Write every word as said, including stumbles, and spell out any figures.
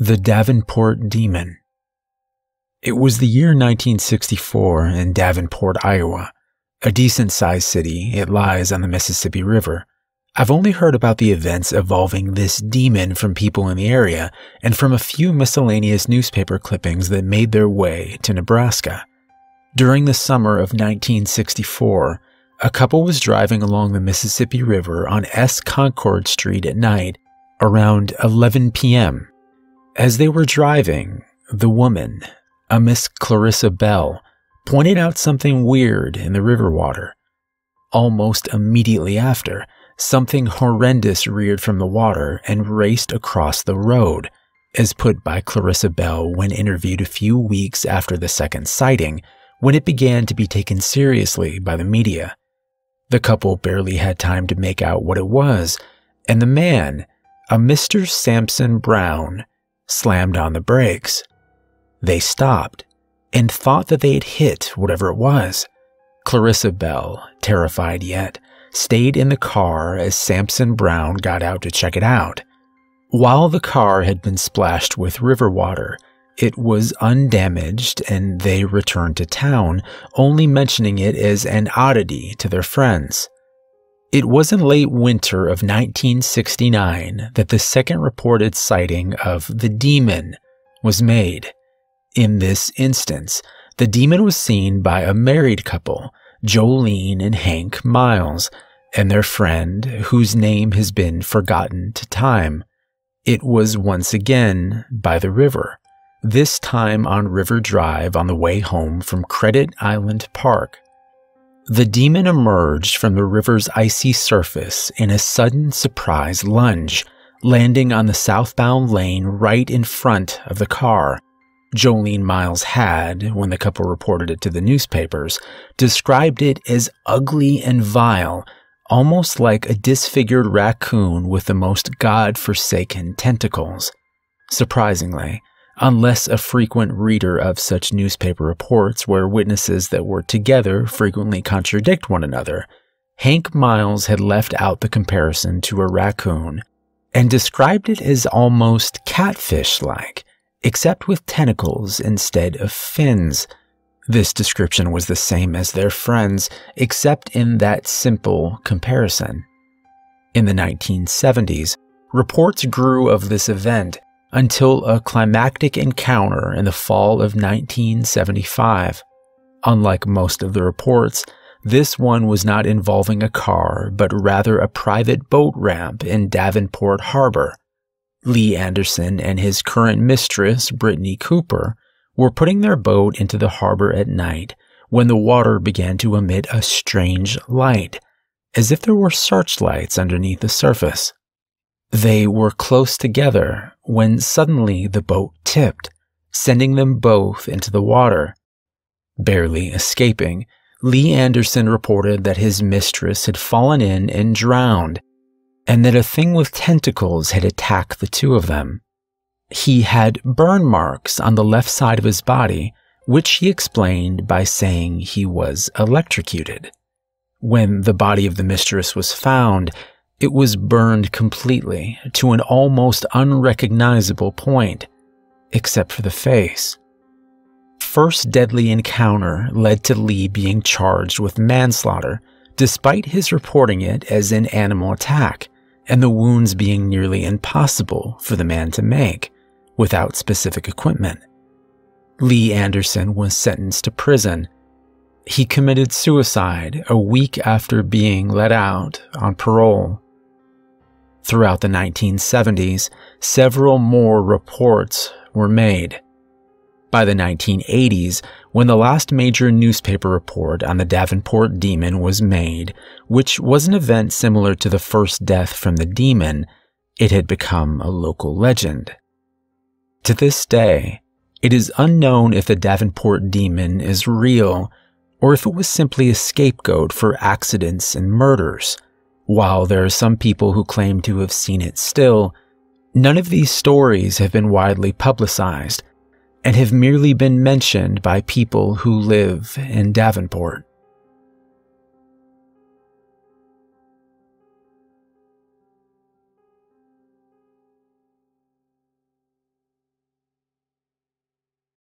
The Davenport Demon. It was the year nineteen sixty-four in Davenport, Iowa. A decent-sized city, it lies on the Mississippi River. I've only heard about the events involving this demon from people in the area and from a few miscellaneous newspaper clippings that made their way to Nebraska. During the summer of nineteen sixty-four, a couple was driving along the Mississippi River on East Concord Street at night around eleven p m As they were driving, the woman, a Miss Clarissa Bell, pointed out something weird in the river water. Almost immediately after, something horrendous reared from the water and raced across the road, as put by Clarissa Bell when interviewed a few weeks after the second sighting, when it began to be taken seriously by the media. The couple barely had time to make out what it was, and the man, a Mister Sampson Brown, slammed on the brakes. They stopped and thought that they had hit whatever it was. Clarissa Bell, terrified yet, stayed in the car as Sampson Brown got out to check it out. While the car had been splashed with river water, it was undamaged and they returned to town, only mentioning it as an oddity to their friends. It was in late winter of nineteen sixty-nine that the second reported sighting of the demon was made. In this instance, the demon was seen by a married couple, Jolene and Hank Miles, and their friend, whose name has been forgotten to time. It was once again by the river, this time on River Drive on the way home from Credit Island Park. The demon emerged from the river's icy surface in a sudden surprise lunge, landing on the southbound lane right in front of the car. Jolene Miles had, when the couple reported it to the newspapers, described it as ugly and vile, almost like a disfigured raccoon with the most godforsaken tentacles. Surprisingly, unless a frequent reader of such newspaper reports where witnesses that were together frequently contradict one another, Hank Miles had left out the comparison to a raccoon and described it as almost catfish-like, except with tentacles instead of fins. This description was the same as their friends, except in that simple comparison. In the nineteen seventies, reports grew of this event until a climactic encounter in the fall of nineteen seventy-five. Unlike most of the reports, this one was not involving a car, but rather a private boat ramp in Davenport Harbor. Lee Anderson and his current mistress, Brittany Cooper, were putting their boat into the harbor at night when the water began to emit a strange light, as if there were searchlights underneath the surface. They were close together when suddenly the boat tipped, sending them both into the water. Barely escaping, Lee Anderson reported that his mistress had fallen in and drowned, and that a thing with tentacles had attacked the two of them. He had burn marks on the left side of his body, which he explained by saying he was electrocuted. When the body of the mistress was found, it was burned completely to an almost unrecognizable point, except for the face. First deadly encounter led to Lee being charged with manslaughter, despite his reporting it as an animal attack, and the wounds being nearly impossible for the man to make without specific equipment. Lee Anderson was sentenced to prison. He committed suicide a week after being let out on parole. Throughout the nineteen seventies, several more reports were made. By the nineteen eighties, when the last major newspaper report on the Davenport Demon was made, which was an event similar to the first death from the demon, it had become a local legend. To this day, it is unknown if the Davenport Demon is real or if it was simply a scapegoat for accidents and murders. While there are some people who claim to have seen it still, none of these stories have been widely publicized and have merely been mentioned by people who live in Davenport.